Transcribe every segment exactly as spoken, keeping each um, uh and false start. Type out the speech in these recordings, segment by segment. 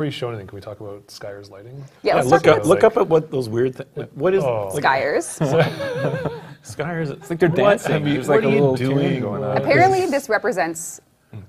Before you show anything, can we talk about Skaiaz lighting? Yeah, let's yeah look, up, look like, up at what those weird things. What, what is oh. Skaiaz? Skaiaz, it's like they're dancing. There's like a little doing going on. Apparently, this represents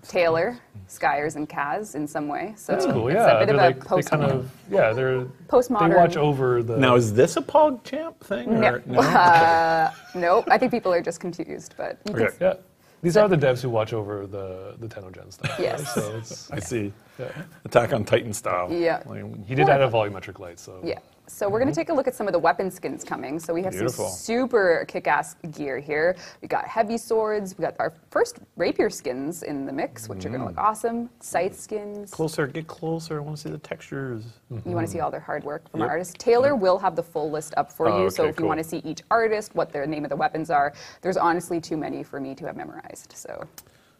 Taylor, Skaiaz, and Kaz in some way. So that's cool. Yeah, it's a bit of like, a post kind of, yeah, they're postmodern. They watch over the. Now, is this a Pog Champ thing? Or no, no? Uh, no. I think people are just confused, but. You okay. Yeah. These are the devs who watch over the, the TennoGen stuff. Yes. Right? So it's, I see. Yeah. Attack on Titan style. Yeah. Like, he did add a volumetric light, so. Yeah. So we're going to take a look at some of the weapon skins coming. So we have Beautiful. some super kick-ass gear here. We got heavy swords. We got our first rapier skins in the mix, which mm. are going to look awesome. Scythe skins. Closer, get closer. I want to see the textures. Mm-hmm. You want to see all their hard work from yep. our artists. Taylor will have the full list up for oh, you. Okay, so if cool. you want to see each artist, what their name of the weapons are, there's honestly too many for me to have memorized. So.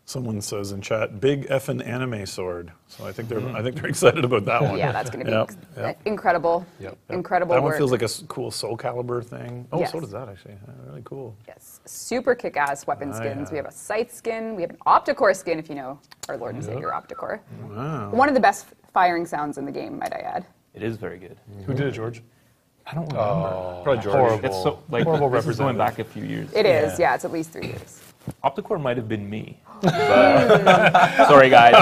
Someone says in chat, big effing anime sword. So I think they're, mm. I think they're excited about that one. Yeah, that's going to be yep, yep. incredible, yep, yep. incredible That work. One feels like a cool Soul Calibur thing. Oh, yes. So does that, actually. Really cool. Yes, super kick-ass weapon ah, skins. Yeah. We have a Scythe skin. We have an Opticor skin, if you know our Lord and yep. Savior Opticor. Wow. One of the best firing sounds in the game, might I add. It is very good. Mm-hmm. Who did it, George? I don't remember. Oh, Probably George. Horrible. It's so, like, horrible this is going back a few years. It is, yeah, yeah it's at least three years. Opticor might have been me. Sorry, guys.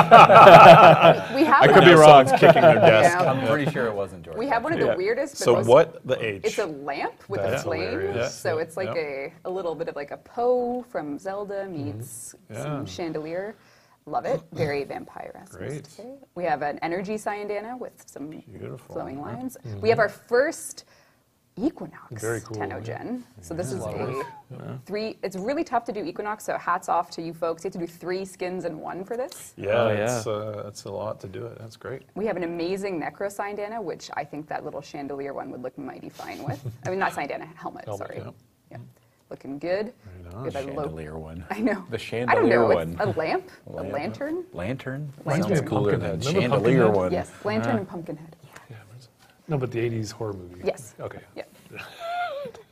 we, we have I could be wrong. Kicking their desk. Yeah. I'm pretty sure it wasn't George. We have one of the yeah. weirdest. But so most, what the H? It's a lamp with That's a flame. Yeah. So it's like yeah. a, a little bit of like a Poe from Zelda meets mm-hmm. yeah. some chandelier. Love it. Very vampire-esque. Great. Today. We have an energy Syandana with some Beautiful. flowing lines. Mm-hmm. We have our first Equinox Very cool, TennoGen. Yeah. So this yeah, is a yeah. three, it's really tough to do Equinox, so hats off to you folks. You have to do three skins in one for this. Yeah, oh, yeah. That's, uh, that's a lot to do it. That's great. We have an amazing Necro Syndana, which I think that little chandelier one would look mighty fine with. I mean, not Syndana, helmet, helmet sorry. Yeah. Yeah. Looking good. The chandelier one. I know. The chandelier I don't know, one. A lamp? A lantern? Lantern? Lantern? Lantern. Sounds cooler than chandelier one. Yes, lantern yeah. and pumpkinhead. No, but the eighties horror movie. Yes. Okay. Yeah.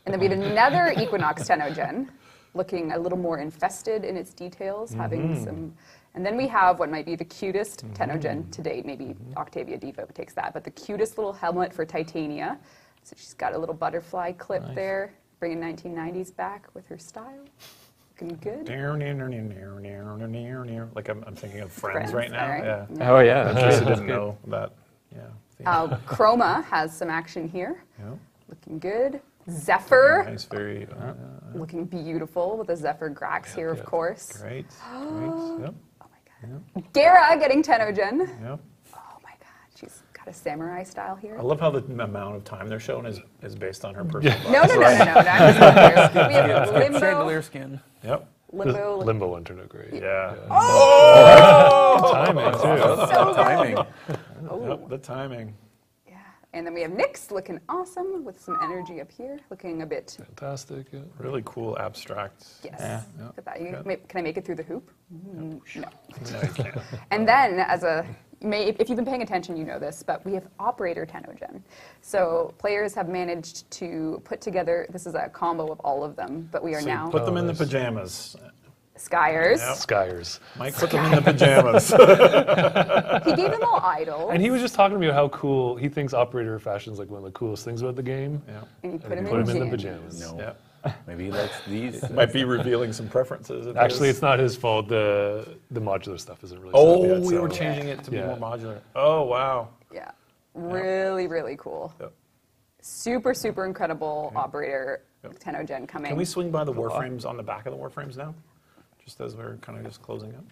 And then we had another Equinox TennoGen, looking a little more infested in its details, mm-hmm. having some. And then we have what might be the cutest mm-hmm. TennoGen to date. Maybe mm-hmm. Octavia Devo takes that, but the cutest little helmet for Titania. So she's got a little butterfly clip nice. there, bringing nineteen nineties back with her style. Looking good. Like I'm, I'm thinking of Friends, Friends right now. Right. Yeah. yeah. Oh yeah. I just didn't know that. Yeah. Uh, Chroma has some action here. Yeah. Looking good. Zephyr. Nice, very, uh, looking beautiful with the Zephyr Grax yep, here, yep. of course. Great. Great. Yep. Oh my god. Yep. Gara getting TennoGen. Yep. Oh my god. She's got a samurai style here. I love how the amount of time they're shown is, is based on her personal body. no, no, no, no, no, no. That's not We have Limbo. Chandelier skin. Yep. Limbo. Limbo entered a great. Yeah. yeah. Oh! oh! Timing, too. So timing. Oh. Yep, the timing. Yeah. And then we have Nyx looking awesome with some energy up here, looking a bit. Fantastic. Yeah. Really cool abstract. Yes. Yeah. Yep. Look at that. You, okay. Can I make it through the hoop? Mm, no. no you can't. And then, as a, may, if you've been paying attention, you know this, but we have Operator TennoGen. So players have managed to put together, this is a combo of all of them, but we are so now. Put them in the pajamas. Skaiaz. Yep. Skaiaz. Mike put them in the pajamas. He gave them all idle. And he was just talking to me about how cool he thinks Operator fashion is like one of the coolest things about the game. Yeah. And you put, and him, put in him in the pajamas. No. Yeah. Maybe he likes these. It might be revealing some preferences. Actually, it's not his fault. The the modular stuff isn't really. Oh, yet, so. we were changing it to yeah. be more modular. Oh wow. Yeah. Really, yeah. really cool. Yep. Super, super incredible yeah. Operator yep. TennoGen coming. Can we swing by the Warframes on the back of the Warframes now? Just as we're kind of just closing up.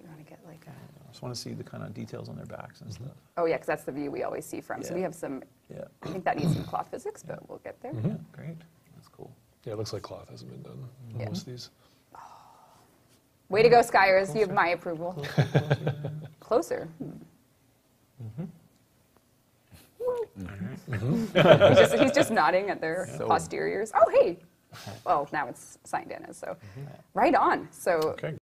You want to get like a... I just want to see the kind of details on their backs and stuff. Oh yeah, because that's the view we always see from. Yeah. So we have some, yeah. I think that needs some cloth physics, but yeah. we'll get there. Mm-hmm. Yeah, great. That's cool. Yeah, it looks like cloth hasn't been done on yeah. most of these. Oh. Way to go, Skaiaz. You have my approval. Closer. Closer. Closer. Mm-hmm. Mm-hmm. Mm-hmm. he's, just, he's just nodding at their so. posteriors. Oh, hey. Well, now it's Syndana, so mm-hmm. right on. So. Okay.